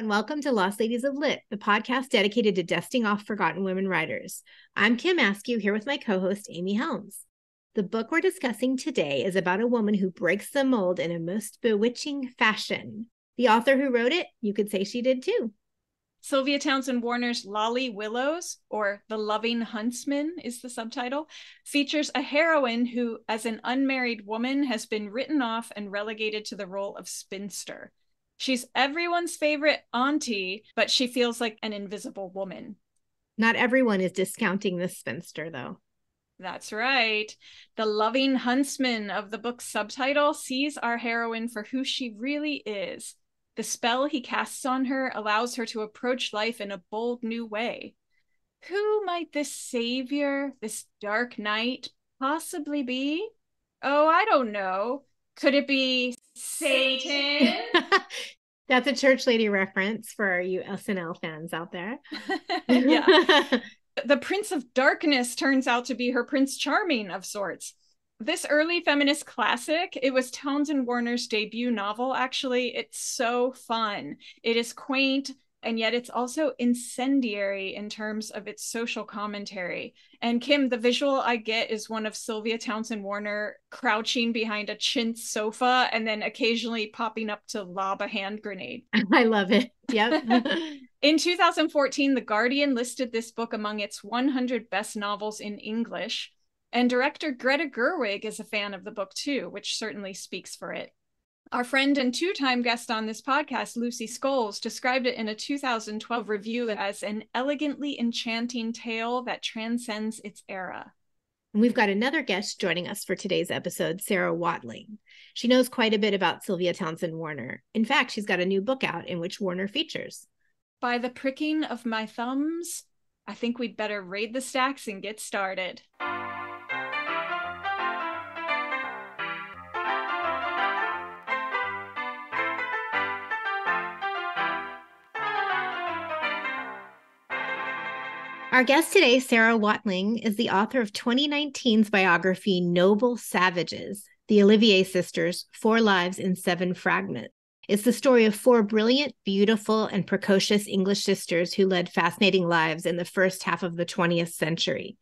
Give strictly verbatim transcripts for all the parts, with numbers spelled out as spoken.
And welcome to Lost Ladies of Lit, the podcast dedicated to dusting off forgotten women writers. I'm Kim Askew, here with my co-host, Amy Helms. The book we're discussing today is about a woman who breaks the mold in a most bewitching fashion. The author who wrote it, you could say she did too. Sylvia Townsend Warner's Lolly Willowes, or The Loving Huntsman is the subtitle, features a heroine who, as an unmarried woman, has been written off and relegated to the role of spinster. She's everyone's favorite auntie, but she feels like an invisible woman. Not everyone is discounting this spinster, though. That's right. The loving huntsman of the book's subtitle sees our heroine for who she really is. The spell he casts on her allows her to approach life in a bold new way. Who might this savior, this dark knight, possibly be? Oh, I don't know. Could it be Satan? That's a church lady reference for you S N L fans out there. Yeah. The Prince of Darkness turns out to be her Prince Charming of sorts. This early feminist classic, it was Townsend Warner's debut novel, actually. It's so fun. It is quaint, and yet it's also incendiary in terms of its social commentary. And Kim, the visual I get is one of Sylvia Townsend Warner crouching behind a chintz sofa and then occasionally popping up to lob a hand grenade. I love it. Yep. In two thousand fourteen, The Guardian listed this book among its one hundred best novels in English. And director Greta Gerwig is a fan of the book too, which certainly speaks for it. Our friend and two-time guest on this podcast, Lucy Scholes, described it in a two thousand twelve review as an elegantly enchanting tale that transcends its era. And we've got another guest joining us for today's episode, Sarah Watling. She knows quite a bit about Sylvia Townsend Warner. In fact, she's got a new book out in which Warner features. By the pricking of my thumbs, I think we'd better raid the stacks and get started. Our guest today, Sarah Watling, is the author of twenty nineteen's biography, Noble Savages, The Olivier Sisters, Four Lives in Seven Fragments. It's the story of four brilliant, beautiful, and precocious English sisters who led fascinating lives in the first half of the twentieth century.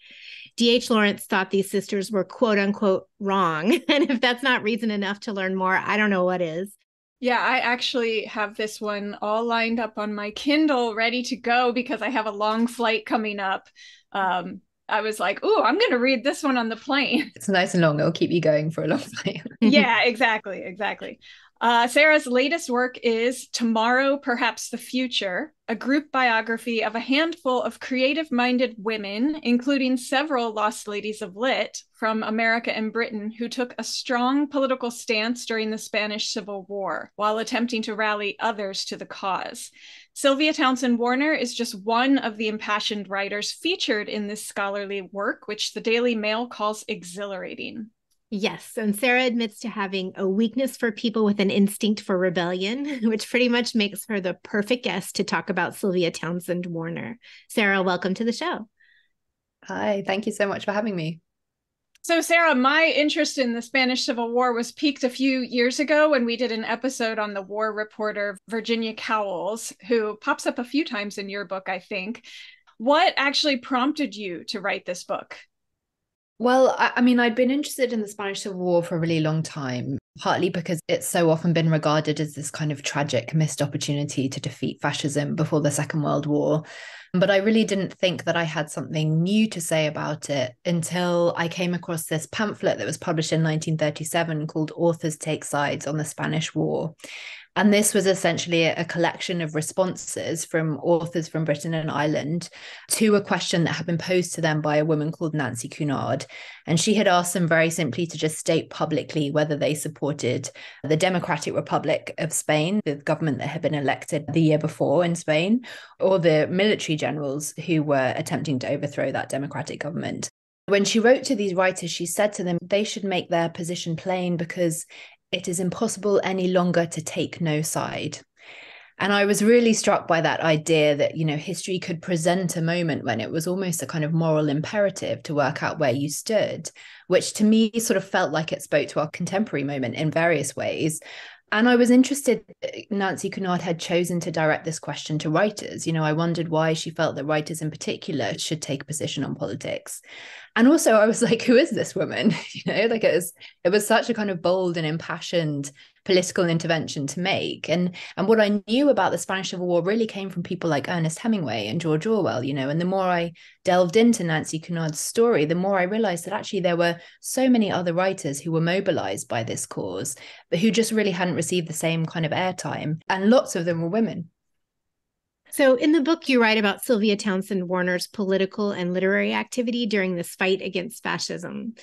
D H Lawrence thought these sisters were quote unquote wrong. And if that's not reason enough to learn more, I don't know what is. Yeah, I actually have this one all lined up on my Kindle, ready to go, because I have a long flight coming up. Um, I was like, ooh, I'm going to read this one on the plane. It's nice and long. It'll keep you going for a long flight. Yeah, exactly. Exactly. Uh, Sarah's latest work is Tomorrow, Perhaps the Future, a group biography of a handful of creative-minded women, including several Lost Ladies of Lit from America and Britain, who took a strong political stance during the Spanish Civil War while attempting to rally others to the cause. Sylvia Townsend Warner is just one of the impassioned writers featured in this scholarly work, which the Daily Mail calls exhilarating. Yes, and Sarah admits to having a weakness for people with an instinct for rebellion, which pretty much makes her the perfect guest to talk about Sylvia Townsend Warner. Sarah, welcome to the show. Hi, thank you so much for having me. So, Sarah, my interest in the Spanish Civil War was piqued a few years ago when we did an episode on the war reporter Virginia Cowles, who pops up a few times in your book, I think. What actually prompted you to write this book? Well, I mean, I'd been interested in the Spanish Civil War for a really long time, partly because it's so often been regarded as this kind of tragic missed opportunity to defeat fascism before the Second World War. But I really didn't think that I had something new to say about it until I came across this pamphlet that was published in nineteen thirty-seven called Authors Take Sides on the Spanish War. And this was essentially a collection of responses from authors from Britain and Ireland to a question that had been posed to them by a woman called Nancy Cunard. And she had asked them very simply to just state publicly whether they supported the Democratic Republic of Spain, the government that had been elected the year before in Spain, or the military generals who were attempting to overthrow that democratic government. When she wrote to these writers, she said to them they should make their position plain because it is impossible any longer to take no side. And I was really struck by that idea that, you know, history could present a moment when it was almost a kind of moral imperative to work out where you stood, which to me sort of felt like it spoke to our contemporary moment in various ways. And I was interested Nancy Cunard had chosen to direct this question to writers. You know, I wondered why she felt that writers in particular should take a position on politics. And also I was like, who is this woman? You know, like it was, it was such a kind of bold and impassioned political intervention to make. And, and what I knew about the Spanish Civil War really came from people like Ernest Hemingway and George Orwell, you know, and the more I delved into Nancy Cunard's story, the more I realized that actually there were so many other writers who were mobilized by this cause, but who just really hadn't received the same kind of airtime. And lots of them were women. So in the book, you write about Sylvia Townsend Warner's political and literary activity during this fight against fascism.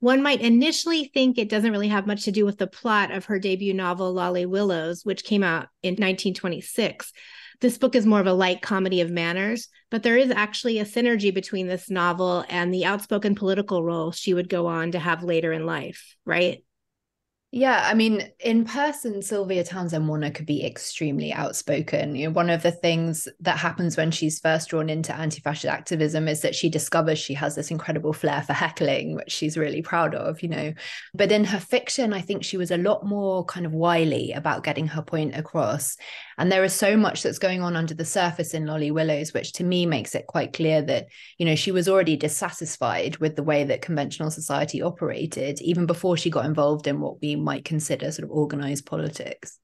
One might initially think it doesn't really have much to do with the plot of her debut novel, Lolly Willowes, which came out in nineteen twenty-six. This book is more of a light comedy of manners, but there is actually a synergy between this novel and the outspoken political role she would go on to have later in life, right? Yeah, I mean, in person, Sylvia Townsend Warner could be extremely outspoken. You know, one of the things that happens when she's first drawn into anti-fascist activism is that she discovers she has this incredible flair for heckling, which she's really proud of, you know. But in her fiction, I think she was a lot more kind of wily about getting her point across. And there is so much that's going on under the surface in Lolly Willowes, which to me makes it quite clear that, you know, she was already dissatisfied with the way that conventional society operated, even before she got involved in what we might consider sort of organized politics.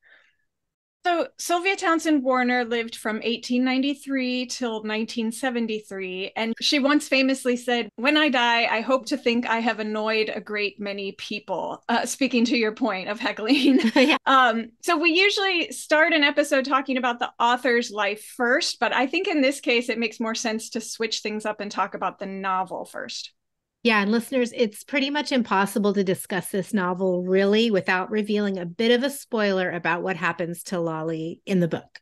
So Sylvia Townsend Warner lived from eighteen ninety-three till nineteen seventy-three, and she once famously said, "When I die, I hope to think I have annoyed a great many people," uh, speaking to your point of heckling. Yeah. Um, so we usually start an episode talking about the author's life first, but I think in this case, it makes more sense to switch things up and talk about the novel first. Yeah, and listeners, it's pretty much impossible to discuss this novel really without revealing a bit of a spoiler about what happens to Lolly in the book.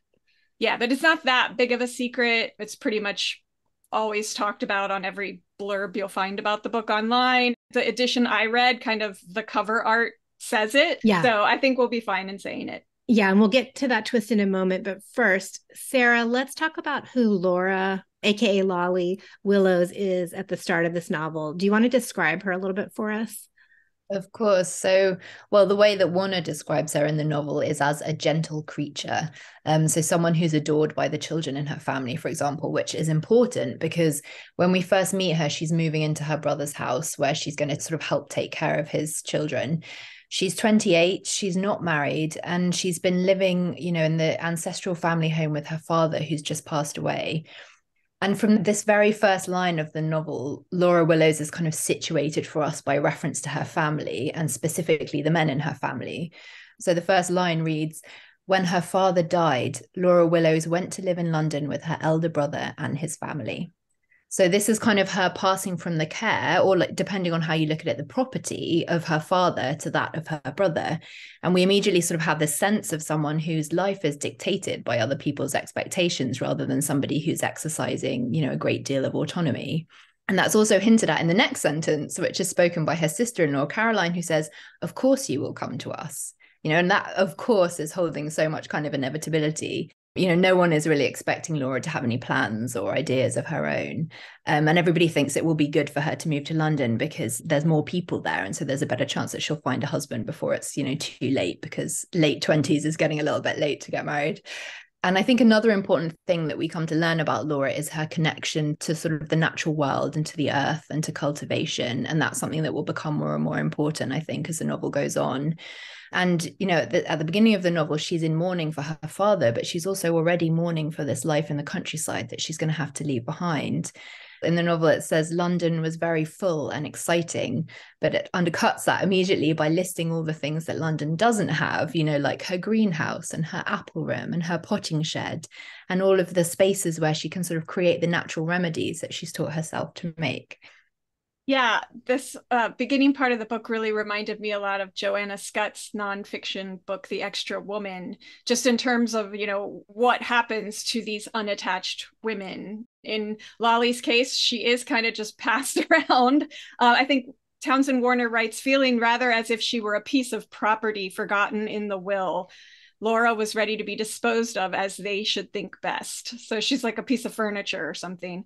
Yeah, but it's not that big of a secret. It's pretty much always talked about on every blurb you'll find about the book online. The edition I read, kind of the cover art says it. Yeah. So I think we'll be fine in saying it. Yeah, and we'll get to that twist in a moment. But first, Sarah, let's talk about who Laura, aka Lolly Willowes, is at the start of this novel. Do you want to describe her a little bit for us? Of course. So, well, the way that Warner describes her in the novel is as a gentle creature. Um, so someone who's adored by the children in her family, for example, which is important because when we first meet her, she's moving into her brother's house where she's going to sort of help take care of his children. She's twenty-eight, she's not married, and she's been living, you know, in the ancestral family home with her father, who's just passed away. And from this very first line of the novel, Laura Willowes is kind of situated for us by reference to her family and specifically the men in her family. So the first line reads, "When her father died, Laura Willowes went to live in London with her elder brother and his family." So this is kind of her passing from the care, or like, depending on how you look at it, the property of her father to that of her brother. And we immediately sort of have this sense of someone whose life is dictated by other people's expectations rather than somebody who's exercising, you know, a great deal of autonomy. And that's also hinted at in the next sentence, which is spoken by her sister-in-law, Caroline, who says, "Of course you will come to us." You know, and that, of course, is holding so much kind of inevitability. You know, no one is really expecting Laura to have any plans or ideas of her own. Um, and everybody thinks it will be good for her to move to London because there's more people there. And so there's a better chance that she'll find a husband before it's, you know, too late, because late twenties is getting a little bit late to get married. And I think another important thing that we come to learn about Laura is her connection to sort of the natural world and to the earth and to cultivation. And that's something that will become more and more important, I think, as the novel goes on. And, you know, at the, at the beginning of the novel, she's in mourning for her father, but she's also already mourning for this life in the countryside that she's going to have to leave behind. In the novel, it says London was very full and exciting, but it undercuts that immediately by listing all the things that London doesn't have, you know, like her greenhouse and her apple room and her potting shed and all of the spaces where she can sort of create the natural remedies that she's taught herself to make. Yeah, this uh, beginning part of the book really reminded me a lot of Joanna Scott's nonfiction book, The Extra Woman, just in terms of, you know, what happens to these unattached women. In Lolly's case, she is kind of just passed around. Uh, I think Townsend Warner writes, "Feeling rather as if she were a piece of property forgotten in the will. Laura was ready to be disposed of as they should think best." So she's like a piece of furniture or something.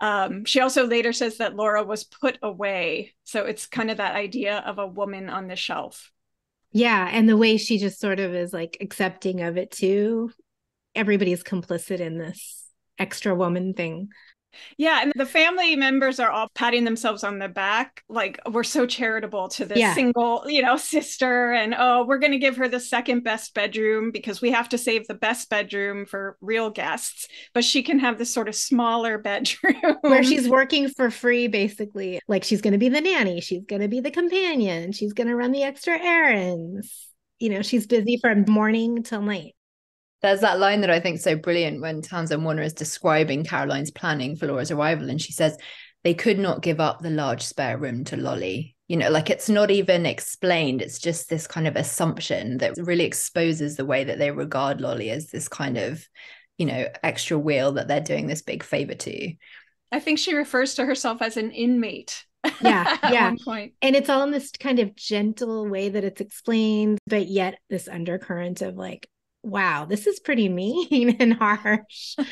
Um, she also later says that Laura was put away. So it's kind of that idea of a woman on the shelf. Yeah. And the way she just sort of is like accepting of it too. Everybody's complicit in this extra woman thing. Yeah. And the family members are all patting themselves on the back. Like, we're so charitable to this yeah. single, you know, sister. And, oh, we're going to give her the second best bedroom because we have to save the best bedroom for real guests. But she can have this sort of smaller bedroom where she's working for free, basically. Like, she's going to be the nanny. She's going to be the companion. She's going to run the extra errands. You know, she's busy from morning till night. There's that line that I think is so brilliant when Townsend Warner is describing Caroline's planning for Laura's arrival. And she says, they could not give up the large spare room to Lolly. You know, like, it's not even explained. It's just this kind of assumption that really exposes the way that they regard Lolly as this kind of, you know, extra wheel that they're doing this big favor to. I think she refers to herself as an inmate. Yeah, yeah. One point. And it's all in this kind of gentle way that it's explained, but yet this undercurrent of like, wow, this is pretty mean and harsh. yeah.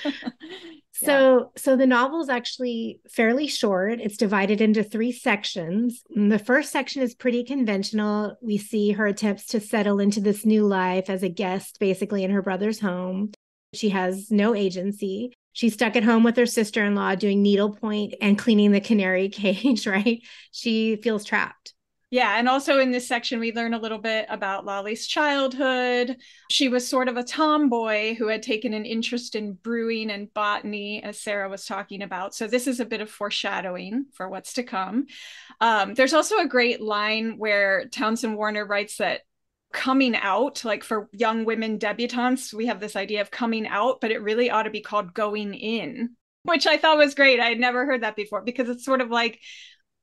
So, so the novel is actually fairly short. It's divided into three sections. And the first section is pretty conventional. We see her attempts to settle into this new life as a guest, basically in her brother's home. She has no agency. She's stuck at home with her sister-in-law doing needlepoint and cleaning the canary cage, right? She feels trapped. Yeah. And also in this section, we learn a little bit about Lolly's childhood. She was sort of a tomboy who had taken an interest in brewing and botany, as Sarah was talking about. So this is a bit of foreshadowing for what's to come. Um, there's also a great line where Townsend Warner writes that coming out, like for young women debutantes, we have this idea of coming out, but it really ought to be called going in, which I thought was great. I had never heard that before, because it's sort of like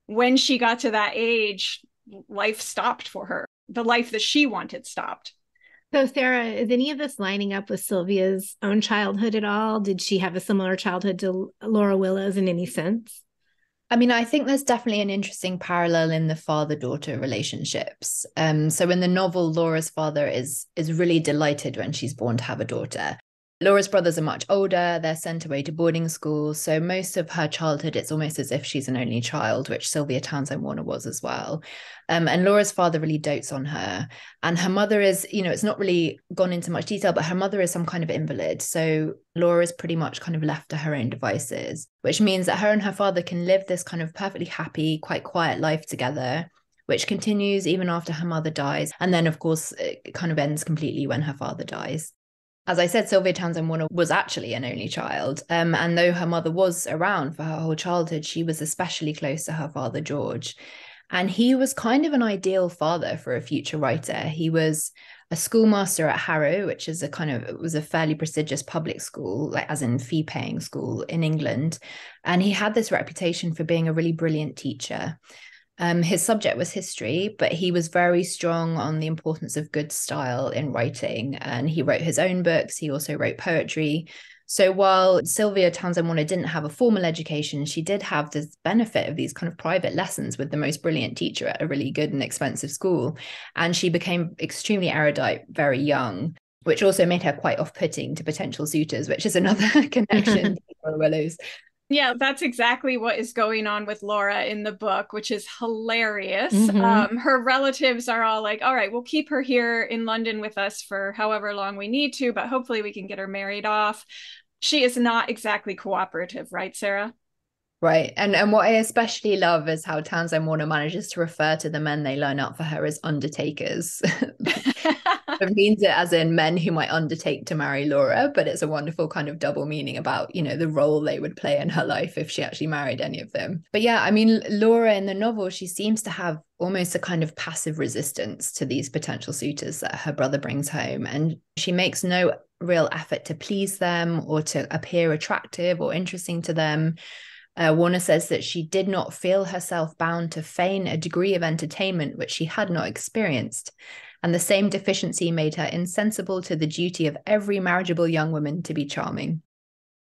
when she got to that age, life stopped for her. The life that she wanted stopped. So Sarah, is any of this lining up with Sylvia's own childhood at all? Did she have a similar childhood to Laura Willowes in any sense? I mean, I think there's definitely an interesting parallel in the father-daughter relationships. Um, so in the novel, Laura's father is is really delighted when she's born to have a daughter. Laura's brothers are much older. They're sent away to boarding school. So most of her childhood, it's almost as if she's an only child, which Sylvia Townsend Warner was as well. Um, and Laura's father really dotes on her. And her mother is, you know, it's not really gone into much detail, but her mother is some kind of invalid. So Laura's pretty much kind of left to her own devices, which means that her and her father can live this kind of perfectly happy, quite quiet life together, which continues even after her mother dies. And then, of course, it kind of ends completely when her father dies. As I said, Sylvia Townsend Warner was actually an only child. Um, and though her mother was around for her whole childhood, she was especially close to her father, George. And he was kind of an ideal father for a future writer. He was a schoolmaster at Harrow, which is a kind of, it was a fairly prestigious public school, like as in fee-paying school in England. And he had this reputation for being a really brilliant teacher. Um, his subject was history, but he was very strong on the importance of good style in writing. And he wrote his own books. He also wrote poetry. So while Sylvia Townsend Warner didn't have a formal education, she did have this benefit of these kind of private lessons with the most brilliant teacher at a really good and expensive school. And she became extremely erudite very young, which also made her quite off-putting to potential suitors, which is another connection to Laura Willowes. Yeah, that's exactly what is going on with Laura in the book, which is hilarious. Mm-hmm. Um, her relatives are all like, all right, we'll keep her here in London with us for however long we need to, but hopefully we can get her married off. She is not exactly cooperative, right, Sarah? Right. And and what I especially love is how Townsend Warner manages to refer to the men they line up for her as undertakers. It means it as in men who might undertake to marry Laura, but it's a wonderful kind of double meaning about, you know, the role they would play in her life if she actually married any of them. But yeah, I mean, Laura in the novel, she seems to have almost a kind of passive resistance to these potential suitors that her brother brings home. And she makes no real effort to please them or to appear attractive or interesting to them. Uh, Warner says that she did not feel herself bound to feign a degree of entertainment which she had not experienced, and the same deficiency made her insensible to the duty of every marriageable young woman to be charming.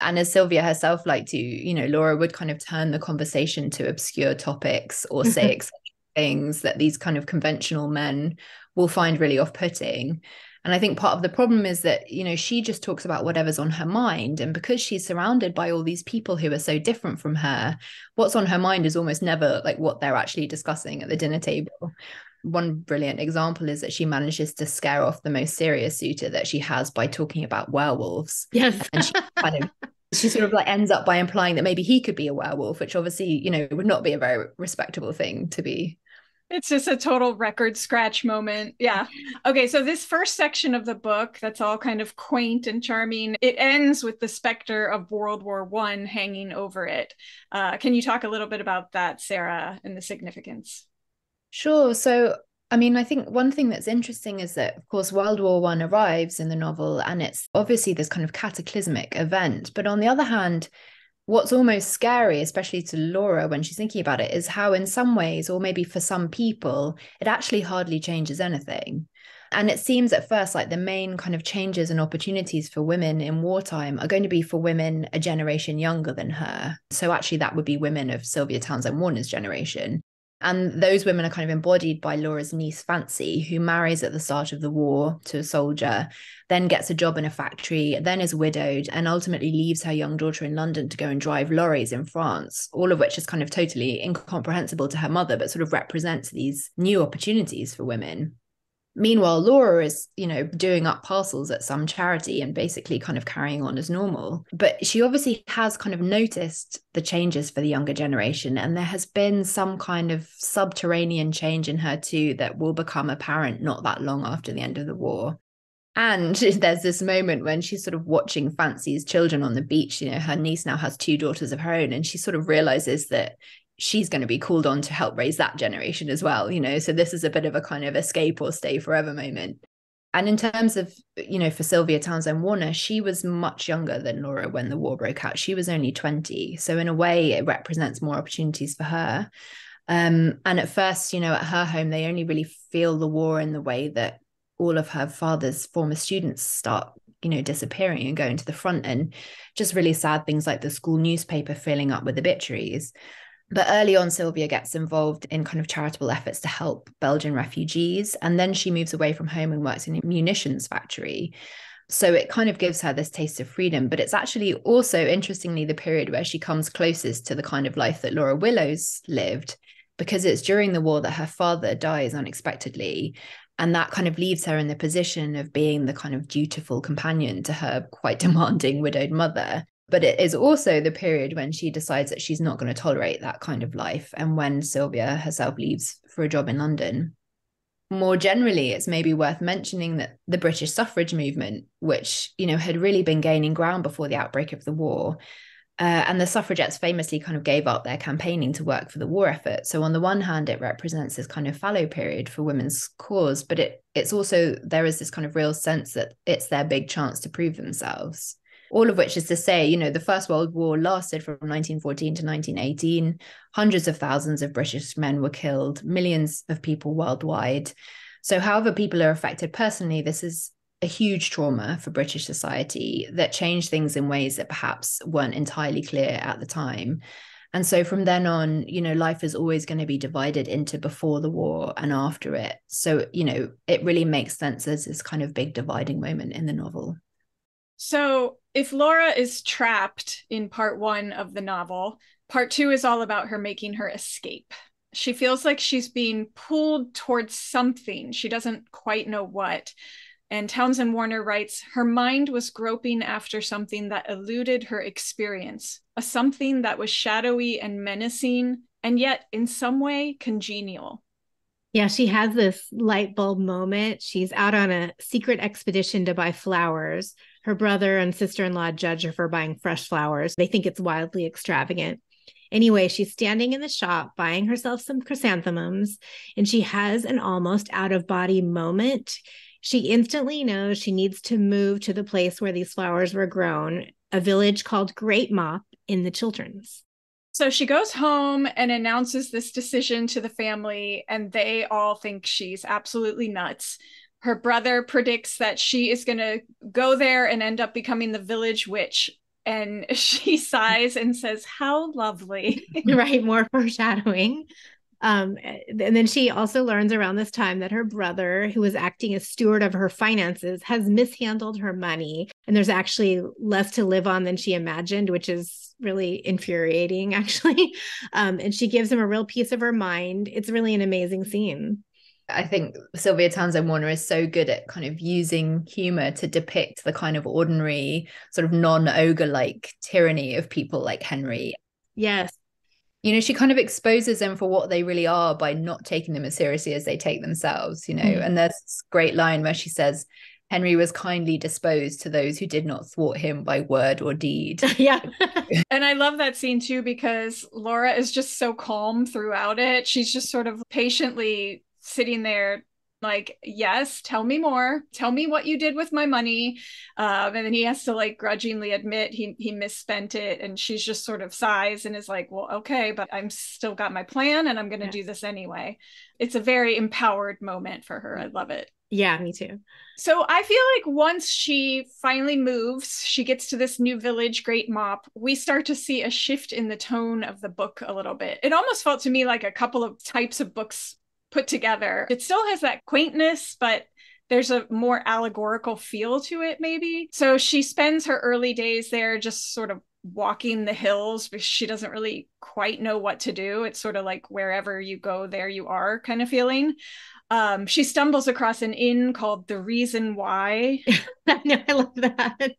And as Sylvia herself liked to, you know, Laura would kind of turn the conversation to obscure topics or say eccentric things that these kind of conventional men will find really off-putting. And I think part of the problem is that, you know, she just talks about whatever's on her mind. And because she's surrounded by all these people who are so different from her, what's on her mind is almost never like what they're actually discussing at the dinner table. one brilliant example is that she manages to scare off the most serious suitor that she has by talking about werewolves. Yes. And she kind of she sort of like ends up by implying that maybe he could be a werewolf, which obviously, you know, would not be a very respectable thing to be. It's just a total record scratch moment. Yeah. Okay. So this first section of the book, that's all kind of quaint and charming. It ends with the specter of World War One hanging over it. Uh, can you talk a little bit about that, Sarah, and the significance? Sure. So, I mean, I think one thing that's interesting is that, of course, World War One arrives in the novel, and it's obviously this kind of cataclysmic event. But on the other hand, what's almost scary, especially to Laura when she's thinking about it, is how in some ways, or maybe for some people, it actually hardly changes anything. And it seems at first like the main kind of changes and opportunities for women in wartime are going to be for women a generation younger than her. So actually that would be women of Sylvia Townsend Warner's generation. And those women are kind of embodied by Laura's niece, Fancy, who marries at the start of the war to a soldier, then gets a job in a factory, then is widowed, and ultimately leaves her young daughter in London to go and drive lorries in France, all of which is kind of totally incomprehensible to her mother, but sort of represents these new opportunities for women. Meanwhile, Laura is, you know, doing up parcels at some charity and basically kind of carrying on as normal. But she obviously has kind of noticed the changes for the younger generation. And there has been some kind of subterranean change in her, too, that will become apparent not that long after the end of the war. And there's this moment when she's sort of watching Fancy's children on the beach. You know, her niece now has two daughters of her own, and she sort of realizes that she's going to be called on to help raise that generation as well, you know, so this is a bit of a kind of escape or stay forever moment. And in terms of, you know, for Sylvia Townsend Warner, she was much younger than Laura when the war broke out. She was only twenty. So in a way, it represents more opportunities for her. Um, and at first, you know, at her home, they only really feel the war in the way that all of her father's former students start, you know, disappearing and going to the front, and just really sad things like the school newspaper filling up with obituaries. But early on, Sylvia gets involved in kind of charitable efforts to help Belgian refugees. And then she moves away from home and works in a munitions factory. So it kind of gives her this taste of freedom. But it's actually also, interestingly, the period where she comes closest to the kind of life that Lolly Willowes lived, because it's during the war that her father dies unexpectedly. And that kind of leaves her in the position of being the kind of dutiful companion to her quite demanding widowed mother. But it is also the period when she decides that she's not going to tolerate that kind of life, and when Sylvia herself leaves for a job in London. More generally, it's maybe worth mentioning that the British suffrage movement, which, you know, had really been gaining ground before the outbreak of the war, uh, and the suffragettes famously kind of gave up their campaigning to work for the war effort. So on the one hand, it represents this kind of fallow period for women's cause, but it it's also, there is this kind of real sense that it's their big chance to prove themselves. All of which is to say, you know, the First World War lasted from nineteen fourteen to nineteen eighteen. Hundreds of thousands of British men were killed, millions of people worldwide. So however people are affected personally, this is a huge trauma for British society that changed things in ways that perhaps weren't entirely clear at the time. And so from then on, you know, life is always going to be divided into before the war and after it. So, you know, it really makes sense as this kind of big dividing moment in the novel. So if Laura is trapped in part one of the novel, part two is all about her making her escape. She feels like she's being pulled towards something. She doesn't quite know what. And Townsend Warner writes, her mind was groping after something that eluded her experience, a something that was shadowy and menacing, and yet in some way congenial. Yeah, she has this light bulb moment. She's out on a secret expedition to buy flowers. Her brother and sister-in-law judge her for buying fresh flowers. They think it's wildly extravagant. Anyway, she's standing in the shop buying herself some chrysanthemums, and she has an almost out-of-body moment. She instantly knows she needs to move to the place where these flowers were grown, a village called Great Mop in the Chilterns. So she goes home and announces this decision to the family, and they all think she's absolutely nuts. Her brother predicts that she is going to go there and end up becoming the village witch. And she sighs and says, how lovely. Right, more foreshadowing. Um, and then she also learns around this time that her brother, who was acting as steward of her finances, has mishandled her money. And there's actually less to live on than she imagined, which is really infuriating, actually. Um, and she gives him a real piece of her mind. It's really an amazing scene. I think Sylvia Townsend Warner is so good at kind of using humor to depict the kind of ordinary sort of non-ogre-like tyranny of people like Henry. Yes. You know, she kind of exposes them for what they really are by not taking them as seriously as they take themselves, you know, mm. and there's this great line where she says, Henry was kindly disposed to those who did not thwart him by word or deed. Yeah. And I love that scene too, because Laura is just so calm throughout it. She's just sort of patiently sitting there like, yes, tell me more. Tell me what you did with my money. Um, and then he has to like grudgingly admit he he misspent it. And she's just sort of sighs and is like, well, okay, but I'm still got my plan and I'm going to yeah. do this anyway. It's a very empowered moment for her. I love it. Yeah, me too. So I feel like once she finally moves, she gets to this new village, Great Mop, we start to see a shift in the tone of the book a little bit. It almost felt to me like a couple of types of books put together. It still has that quaintness, but there's a more allegorical feel to it, maybe. So she spends her early days there just sort of walking the hills, but she doesn't really quite know what to do. It's sort of like wherever you go, there you are kind of feeling. Um, she stumbles across an inn called The Reason Why. I know, I love that.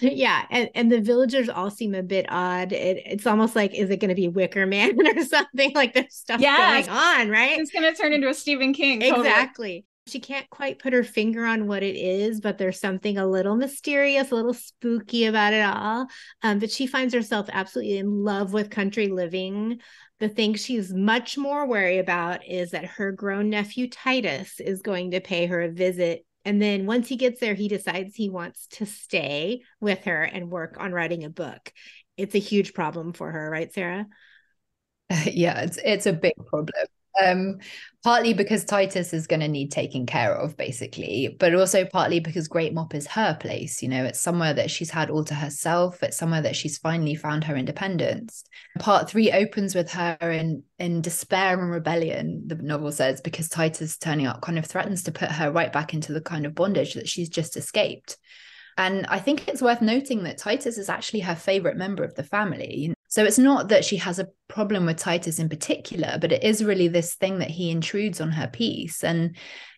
Yeah. And, and the villagers all seem a bit odd. It, it's almost like, is it going to be Wicker Man or something? Like there's stuff yes. going on, right? It's going to turn into a Stephen King. Exactly. Totally. She can't quite put her finger on what it is, but there's something a little mysterious, a little spooky about it all. Um, but she finds herself absolutely in love with country living. The thing she's much more worried about is that her grown nephew Titus is going to pay her a visit. And then once he gets there, he decides he wants to stay with her and work on writing a book. It's a huge problem for her, right, Sarah? Yeah, it's it's a big problem. Um, partly because Titus is going to need taking care of, basically, but also partly because Great Mop is her place. You know, it's somewhere that she's had all to herself. It's somewhere that she's finally found her independence. Part three opens with her in, in despair and rebellion, the novel says, because Titus turning up kind of threatens to put her right back into the kind of bondage that she's just escaped. And I think it's worth noting that Titus is actually her favorite member of the family. So it's not that she has a problem with Titus in particular, but it is really this thing that he intrudes on her peace. And,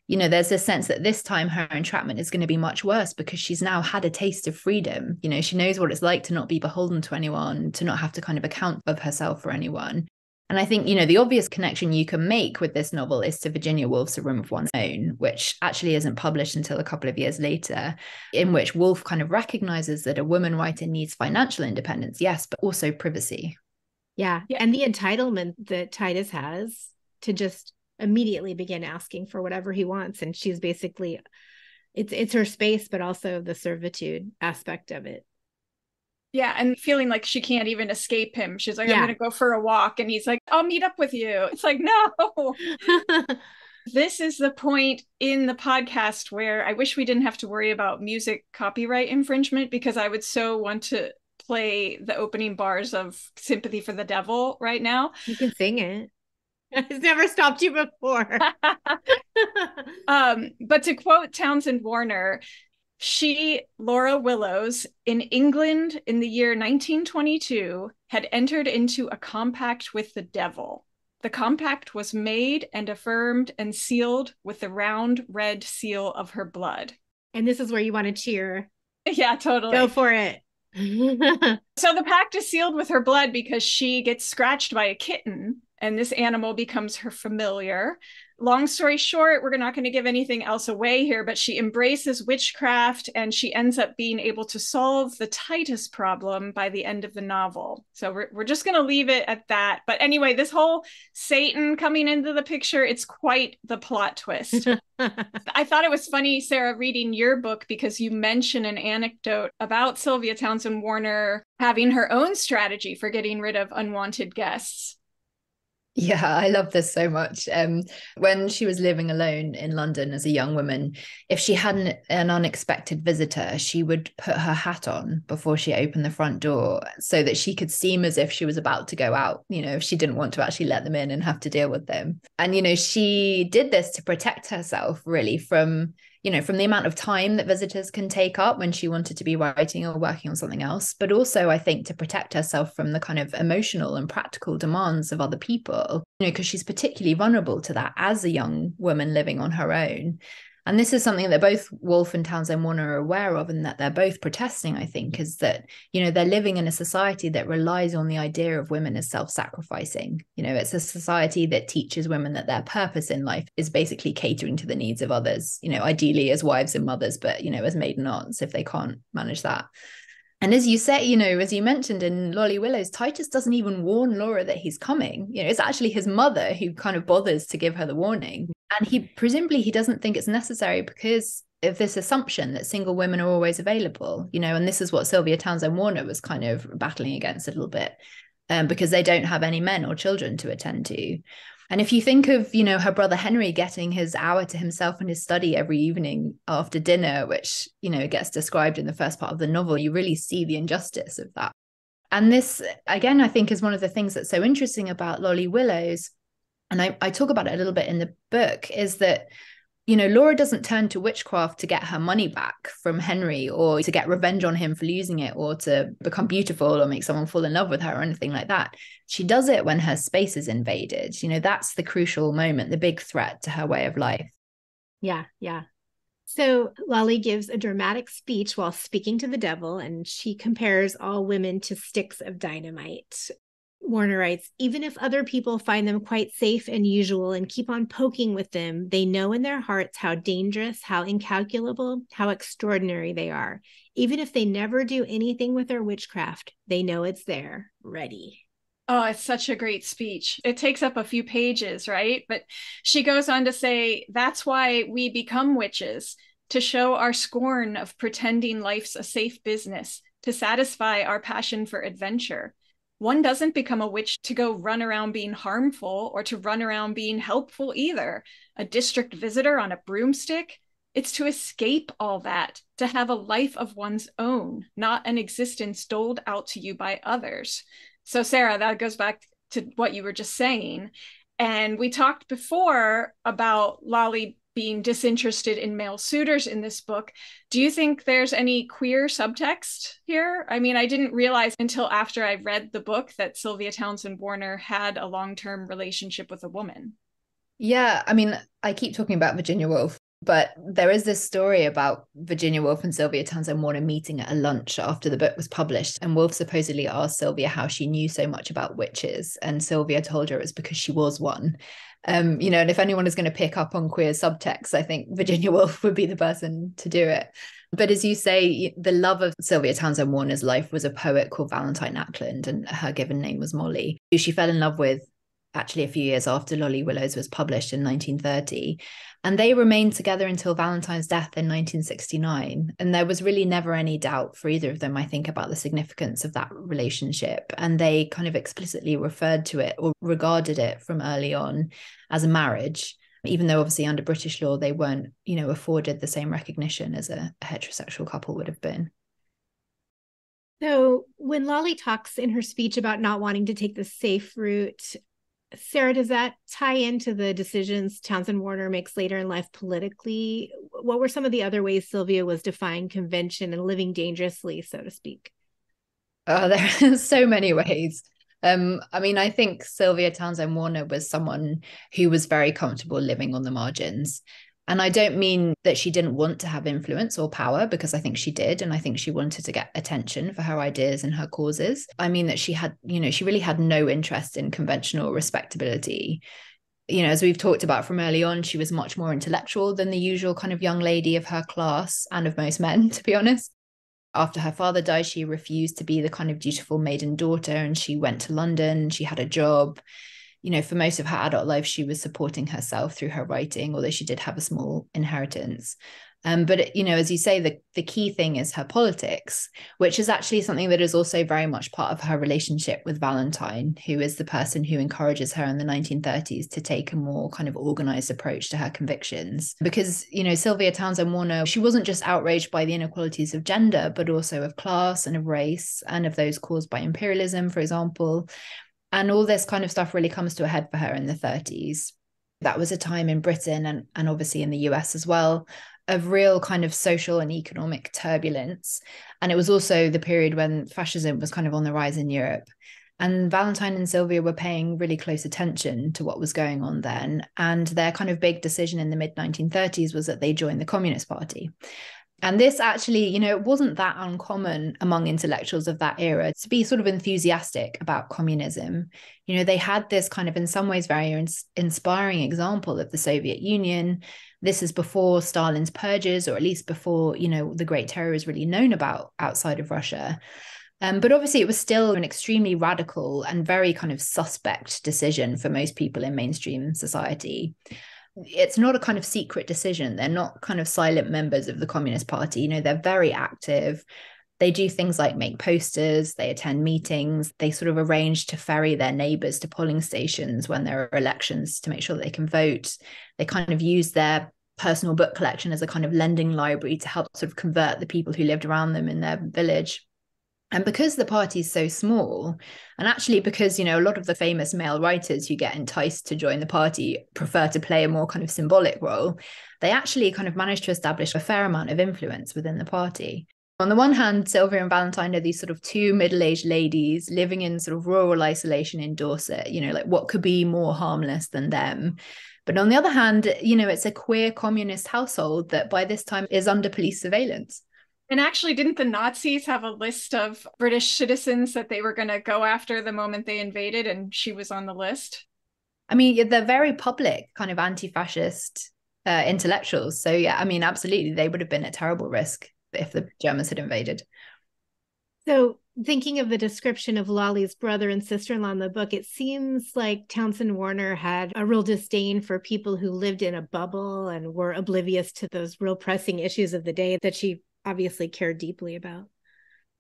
you know, there's this sense that this time her entrapment is going to be much worse because she's now had a taste of freedom. You know, she knows what it's like to not be beholden to anyone, to not have to kind of account of herself for anyone. And I think, you know, the obvious connection you can make with this novel is to Virginia Woolf's A Room of One's Own, which actually isn't published until a couple of years later, in which Woolf kind of recognizes that a woman writer needs financial independence, yes, but also privacy. Yeah. yeah. And the entitlement that Titus has to just immediately begin asking for whatever he wants. And she's basically, it's it's her space, but also the servitude aspect of it. Yeah, and feeling like she can't even escape him. She's like, yeah. I'm going to go for a walk. And he's like, I'll meet up with you. It's like, no. This is the point in the podcast where I wish we didn't have to worry about music copyright infringement, because I would so want to play the opening bars of Sympathy for the Devil right now. You can sing it. It's never stopped you before. um, but to quote Townsend Warner, she, Laura Willowes, in England in the year nineteen twenty-two, had entered into a compact with the devil. The compact was made and affirmed and sealed with the round red seal of her blood. And this is where you want to cheer. Yeah, totally. Go for it. So the pact is sealed with her blood because she gets scratched by a kitten and this animal becomes her familiar. Long story short, we're not going to give anything else away here, but she embraces witchcraft and she ends up being able to solve the Titus problem by the end of the novel. So we're, we're just going to leave it at that. But anyway, this whole Satan coming into the picture, it's quite the plot twist. I thought it was funny, Sarah, reading your book, because you mention an anecdote about Sylvia Townsend Warner having her own strategy for getting rid of unwanted guests. Yeah, I love this so much. Um, when she was living alone in London as a young woman, if she had an, an unexpected visitor, she would put her hat on before she opened the front door so that she could seem as if she was about to go out, you know, if she didn't want to actually let them in and have to deal with them. And, you know, she did this to protect herself really from you know, from the amount of time that visitors can take up when she wanted to be writing or working on something else, but also I think to protect herself from the kind of emotional and practical demands of other people, you know, because she's particularly vulnerable to that as a young woman living on her own. And this is something that both Woolf and Townsend Warner are aware of, and that they're both protesting, I think, is that, you know, they're living in a society that relies on the idea of women as self-sacrificing. You know, it's a society that teaches women that their purpose in life is basically catering to the needs of others, you know, ideally as wives and mothers, but, you know, as maiden aunts if they can't manage that. And as you say, you know, as you mentioned in Lolly Willowes, Titus doesn't even warn Laura that he's coming. You know, it's actually his mother who kind of bothers to give her the warning. And he presumably he doesn't think it's necessary because of this assumption that single women are always available, you know, and this is what Sylvia Townsend Warner was kind of battling against a little bit, um, because they don't have any men or children to attend to. And if you think of, you know, her brother Henry getting his hour to himself in his study every evening after dinner, which, you know, gets described in the first part of the novel, you really see the injustice of that. And this, again, I think is one of the things that's so interesting about Lolly Willowes. And I, I talk about it a little bit in the book, is that, you know, Laura doesn't turn to witchcraft to get her money back from Henry or to get revenge on him for losing it or to become beautiful or make someone fall in love with her or anything like that. She does it when her space is invaded. You know, that's the crucial moment, the big threat to her way of life. Yeah, yeah. So Lolly gives a dramatic speech while speaking to the devil, and she compares all women to sticks of dynamite. Warner writes, even if other people find them quite safe and usual and keep on poking with them, they know in their hearts how dangerous, how incalculable, how extraordinary they are. Even if they never do anything with their witchcraft, they know it's there, ready. Oh, it's such a great speech. It takes up a few pages, right? But she goes on to say, that's why we become witches, to show our scorn of pretending life's a safe business, to satisfy our passion for adventure. One doesn't become a witch to go run around being harmful or to run around being helpful either. A district visitor on a broomstick, it's to escape all that, to have a life of one's own, not an existence doled out to you by others. So Sarah, that goes back to what you were just saying. And we talked before about Lolly being disinterested in male suitors in this book. Do you think there's any queer subtext here? I mean, I didn't realize until after I read the book that Sylvia Townsend Warner had a long-term relationship with a woman. Yeah, I mean, I keep talking about Virginia Woolf, but there is this story about Virginia Woolf and Sylvia Townsend Warner meeting at a lunch after the book was published. And Woolf supposedly asked Sylvia how she knew so much about witches. And Sylvia told her it was because she was one. Um, you know, and if anyone is going to pick up on queer subtext, I think Virginia Woolf would be the person to do it. But as you say, the love of Sylvia Townsend Warner's life was a poet called Valentine Ackland, and her given name was Molly, who she fell in love with actually a few years after Lolly Willowes was published in nineteen thirty. And they remained together until Valentine's death in nineteen sixty-nine. And there was really never any doubt for either of them, I think, about the significance of that relationship. And they kind of explicitly referred to it or regarded it from early on as a marriage, even though obviously under British law, they weren't, you know, afforded the same recognition as a heterosexual couple would have been. So when Lolly talks in her speech about not wanting to take the safe route, Sarah, does that tie into the decisions Townsend Warner makes later in life politically? What were some of the other ways Sylvia was defying convention and living dangerously, so to speak? Oh, there are so many ways. Um, I mean, I think Sylvia Townsend Warner was someone who was very comfortable living on the margins. And I don't mean that she didn't want to have influence or power, because I think she did. And I think she wanted to get attention for her ideas and her causes. I mean that she had, you know, she really had no interest in conventional respectability. You know, as we've talked about from early on, she was much more intellectual than the usual kind of young lady of her class and of most men, to be honest. After her father died, she refused to be the kind of dutiful maiden daughter, and she went to London. She had a job. You know, for most of her adult life, she was supporting herself through her writing, although she did have a small inheritance. Um, but, you know, as you say, the, the key thing is her politics, which is actually something that is also very much part of her relationship with Valentine, who is the person who encourages her in the nineteen thirties to take a more kind of organized approach to her convictions. Because, you know, Sylvia Townsend Warner, she wasn't just outraged by the inequalities of gender, but also of class and of race and of those caused by imperialism, for example. And all this kind of stuff really comes to a head for her in the thirties. That was a time in Britain and, and obviously in the U S as well of real kind of social and economic turbulence. And it was also the period when fascism was kind of on the rise in Europe. And Valentine and Sylvia were paying really close attention to what was going on then. And their kind of big decision in the mid nineteen thirties was that they joined the Communist Party. And this actually, you know, it wasn't that uncommon among intellectuals of that era to be sort of enthusiastic about communism. You know, they had this kind of, in some ways, very ins- inspiring example of the Soviet Union. This is before Stalin's purges, or at least before, you know, the Great Terror is really known about outside of Russia. Um, but obviously it was still an extremely radical and very kind of suspect decision for most people in mainstream society. It's not a kind of secret decision. They're not kind of silent members of the Communist Party. You know, they're very active. They do things like make posters, they attend meetings, they sort of arrange to ferry their neighbours to polling stations when there are elections to make sure that they can vote. They kind of use their personal book collection as a kind of lending library to help sort of convert the people who lived around them in their village. And because the party's so small, and actually because, you know, a lot of the famous male writers who get enticed to join the party prefer to play a more kind of symbolic role, they actually kind of managed to establish a fair amount of influence within the party. On the one hand, Sylvia and Valentine are these sort of two middle-aged ladies living in sort of rural isolation in Dorset, you know, like what could be more harmless than them? But on the other hand, you know, it's a queer communist household that by this time is under police surveillance. And actually, didn't the Nazis have a list of British citizens that they were going to go after the moment they invaded, and she was on the list? I mean, they're very public kind of anti-fascist uh, intellectuals. So yeah, I mean, absolutely, they would have been at terrible risk if the Germans had invaded. So thinking of the description of Lolly's brother and sister-in-law in the book, it seems like Townsend Warner had a real disdain for people who lived in a bubble and were oblivious to those real pressing issues of the day that she obviously care deeply about.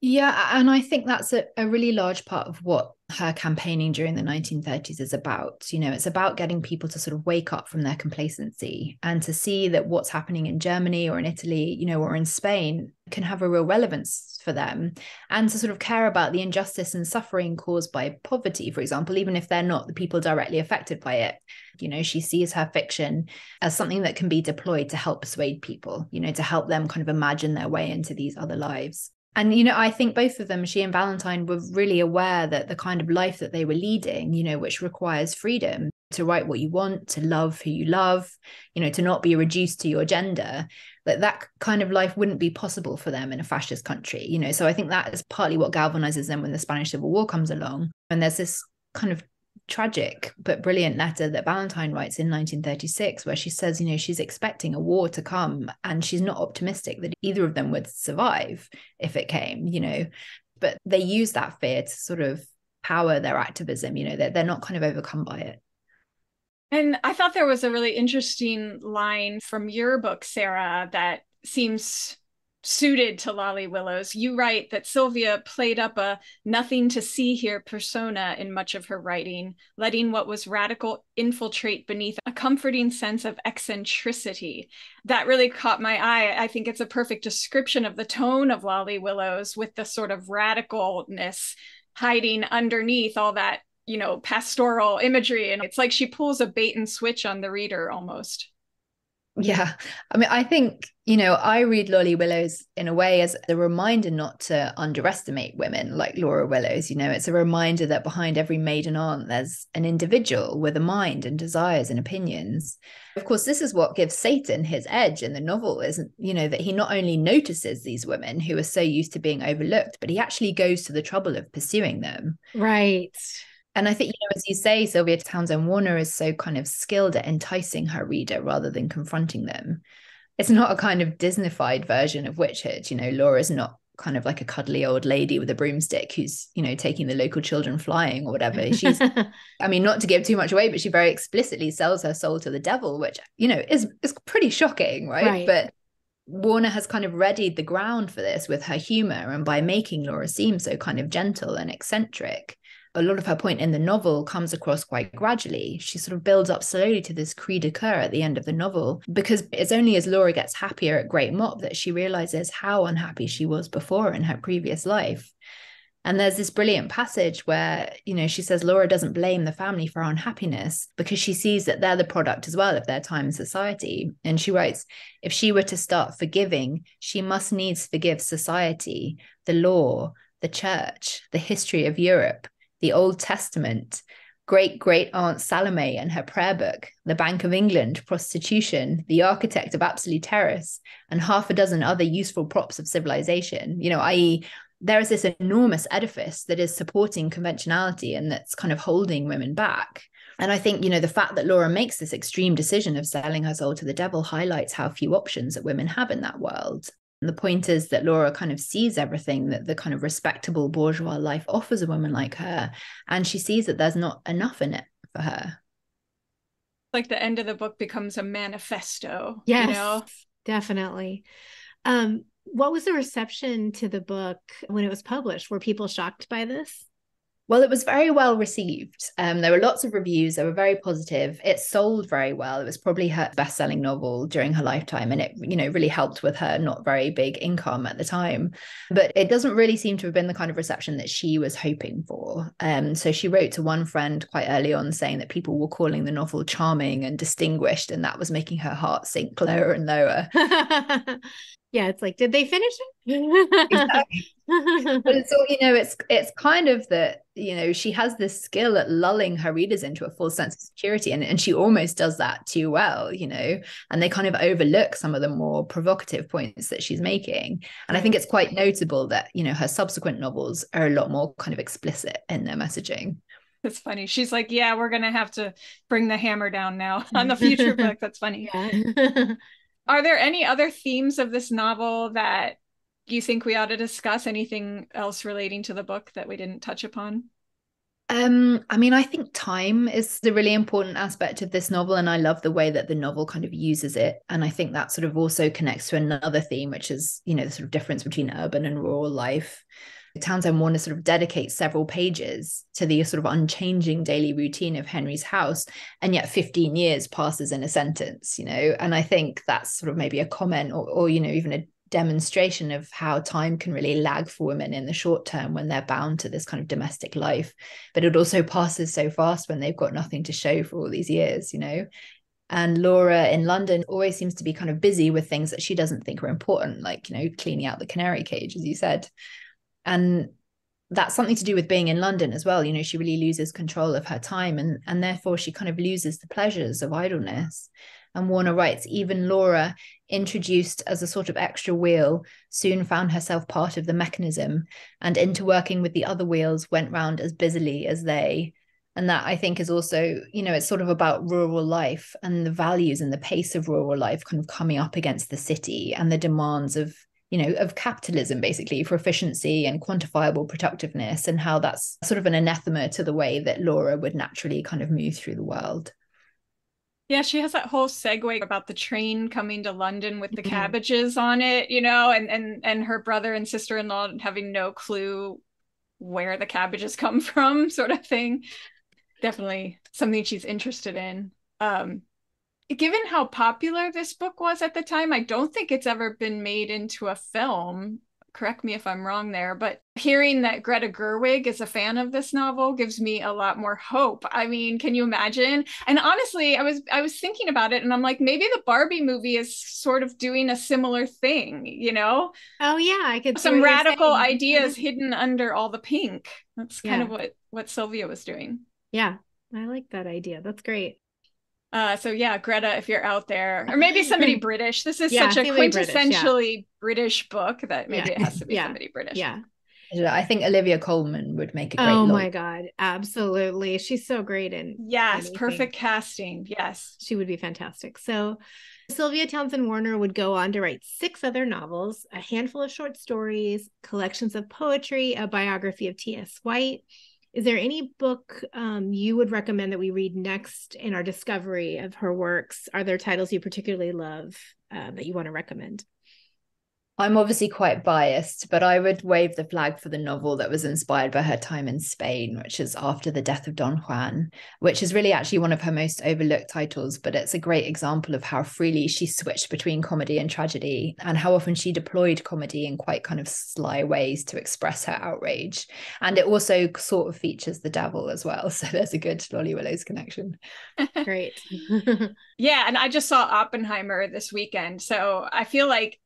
Yeah, and I think that's a, a really large part of what her campaigning during the nineteen thirties is about. You know, it's about getting people to sort of wake up from their complacency and to see that what's happening in Germany or in Italy, you know, or in Spain can have a real relevance for them, and to sort of care about the injustice and suffering caused by poverty, for example, even if they're not the people directly affected by it. You know, she sees her fiction as something that can be deployed to help persuade people, you know, to help them kind of imagine their way into these other lives. And, you know, I think both of them, she and Valentine, were really aware that the kind of life that they were leading, you know, which requires freedom to write what you want, to love who you love, you know, to not be reduced to your gender, that that kind of life wouldn't be possible for them in a fascist country, you know. So I think that is partly what galvanizes them when the Spanish Civil War comes along. And there's this kind of tragic but brilliant letter that Valentine writes in nineteen thirty-six, where she says, you know, she's expecting a war to come and she's not optimistic that either of them would survive if it came, you know. But they use that fear to sort of power their activism, you know, that they're not kind of overcome by it. And I thought there was a really interesting line from your book, Sarah, that seems suited to Lolly Willowes. You write that Sylvia played up a nothing to see here persona in much of her writing, letting what was radical infiltrate beneath a comforting sense of eccentricity. That really caught my eye. I think it's a perfect description of the tone of Lolly Willowes, with the sort of radicalness hiding underneath all that, you know, pastoral imagery. And it's like she pulls a bait and switch on the reader almost. Yeah, I mean, I think, you know, I read Lolly Willowes in a way as a reminder not to underestimate women like Laura Willowes. You know, it's a reminder that behind every maiden aunt, there's an individual with a mind and desires and opinions. Of course, this is what gives Satan his edge in the novel, isn't, you know, that he not only notices these women who are so used to being overlooked, but he actually goes to the trouble of pursuing them. Right. And I think, you know, as you say, Sylvia Townsend Warner is so kind of skilled at enticing her reader rather than confronting them. It's not a kind of Disney-fied version of witchhood. You know, Laura's not kind of like a cuddly old lady with a broomstick who's, you know, taking the local children flying or whatever. She's, I mean, not to give too much away, but she very explicitly sells her soul to the devil, which, you know, is, is pretty shocking, right? right? But Warner has kind of readied the ground for this with her humor and by making Laura seem so kind of gentle and eccentric. A lot of her point in the novel comes across quite gradually. She sort of builds up slowly to this cri de coeur at the end of the novel, because it's only as Laura gets happier at Great Mop that she realizes how unhappy she was before in her previous life. And there's this brilliant passage where, you know, she says Laura doesn't blame the family for our unhappiness because she sees that they're the product as well of their time in society. And she writes, if she were to start forgiving, she must needs forgive society, the law, the church, the history of Europe, the Old Testament, great-great-aunt Salome and her prayer book, the Bank of England, prostitution, the architect of absolute terrace, and half a dozen other useful props of civilization, you know, that is there is this enormous edifice that is supporting conventionality and that's kind of holding women back. And I think, you know, the fact that Laura makes this extreme decision of selling her soul to the devil highlights how few options that women have in that world. And the point is that Laura kind of sees everything that the kind of respectable bourgeois life offers a woman like her, and she sees that there's not enough in it for her. Like the end of the book becomes a manifesto. Yes, you know? Definitely. Um, What was the reception to the book when it was published? Were people shocked by this? Well, it was very well received. Um, there were lots of reviews that were very positive. It sold very well. It was probably her best-selling novel during her lifetime. And it, you know, really helped with her not very big income at the time. But it doesn't really seem to have been the kind of reception that she was hoping for. Um, so she wrote to one friend quite early on saying that people were calling the novel charming and distinguished, and that was making her heart sink lower and lower. Yeah, it's like, did they finish it? Exactly. But it's all, you know, it's it's kind of that, you know, she has this skill at lulling her readers into a false sense of security, and, and she almost does that too well, you know, and they kind of overlook some of the more provocative points that she's making. And I think it's quite notable that, you know, her subsequent novels are a lot more kind of explicit in their messaging. That's funny. She's like, yeah, we're going to have to bring the hammer down now on the future book. That's funny. Yeah. Are there any other themes of this novel that you think we ought to discuss? Anything else relating to the book that we didn't touch upon? Um, I mean, I think time is the really important aspect of this novel, and I love the way that the novel kind of uses it. And I think that sort of also connects to another theme, which is, you know, the sort of difference between urban and rural life. Townsend Warner sort of dedicates several pages to the sort of unchanging daily routine of Henry's house, and yet fifteen years passes in a sentence, you know, and I think that's sort of maybe a comment or, or you know, even a demonstration of how time can really lag for women in the short term when they're bound to this kind of domestic life, but it also passes so fast when they've got nothing to show for all these years, you know. And Laura in London always seems to be kind of busy with things that she doesn't think are important, like, you know, cleaning out the canary cage, as you said. And that's something to do with being in London as well. You know, she really loses control of her time, and, and therefore she kind of loses the pleasures of idleness. And Warner writes, even Laura, introduced as a sort of extra wheel, soon found herself part of the mechanism, and interworking with the other wheels went round as busily as they. And that, I think, is also, you know, it's sort of about rural life and the values and the pace of rural life kind of coming up against the city and the demands of, you know, of capitalism, basically, for efficiency and quantifiable productiveness, and how that's sort of an anathema to the way that Laura would naturally kind of move through the world. Yeah, she has that whole segue about the train coming to London with the mm-hmm. cabbages on it, you know, and and and her brother and sister-in-law having no clue where the cabbages come from, sort of thing. Definitely something she's interested in. Um Given how popular this book was at the time, I don't think it's ever been made into a film. Correct me if I'm wrong there, but hearing that Greta Gerwig is a fan of this novel gives me a lot more hope. I mean, can you imagine? And honestly, I was I was thinking about it, and I'm like, maybe the Barbie movie is sort of doing a similar thing, you know? Oh yeah, I could. Some radical ideas hidden under all the pink. That's kind yeah. of what what Sylvia was doing. Yeah, I like that idea. That's great. Uh, so yeah, Greta, if you're out there, or maybe somebody British, this is yeah, such a quintessentially British, yeah. British book that maybe yeah. it has to be yeah. somebody British. Yeah, I think Olivia Colman would make a great Oh my God, absolutely. She's so great. And yes, anything. Perfect casting. Yes. She would be fantastic. So Sylvia Townsend Warner would go on to write six other novels, a handful of short stories, collections of poetry, a biography of T S White. Is there any book um, you would recommend that we read next in our discovery of her works? Are there titles you particularly love uh, that you want to recommend? I'm obviously quite biased, but I would wave the flag for the novel that was inspired by her time in Spain, which is After the Death of Don Juan, which is really actually one of her most overlooked titles, but it's a great example of how freely she switched between comedy and tragedy and how often she deployed comedy in quite kind of sly ways to express her outrage. And it also sort of features the devil as well. So there's a good Lolly Willowes connection. Great. Yeah, and I just saw Oppenheimer this weekend, so I feel like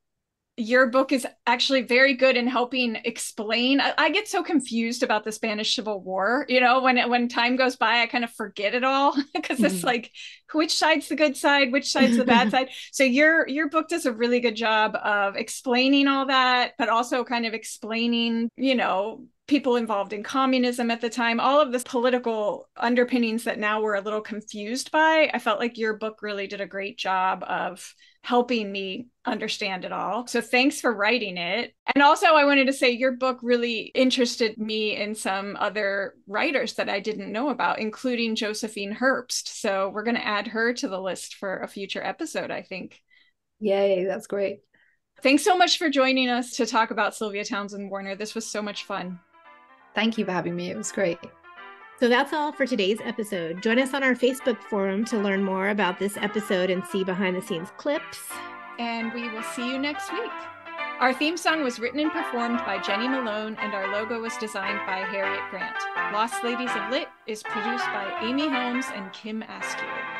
your book is actually very good in helping explain. I, I get so confused about the Spanish Civil War, you know, when when time goes by, I kind of forget it all because it's mm-hmm. like, which side's the good side, which side's the bad side. So your your book does a really good job of explaining all that, but also kind of explaining, you know, people involved in communism at the time, all of the political underpinnings that now we're a little confused by. I felt like your book really did a great job of helping me understand it all. So thanks for writing it. And also I wanted to say your book really interested me in some other writers that I didn't know about, including Josephine Herbst. So we're going to add her to the list for a future episode, I think. Yay, that's great. Thanks so much for joining us to talk about Sylvia Townsend Warner. This was so much fun. Thank you for having me. It was great. So that's all for today's episode. Join us on our Facebook forum to learn more about this episode and see behind the scenes clips. And we will see you next week. Our theme song was written and performed by Jenny Malone, and our logo was designed by Harriet Grant. Lost Ladies of Lit is produced by Amy Helms and Kim Askew.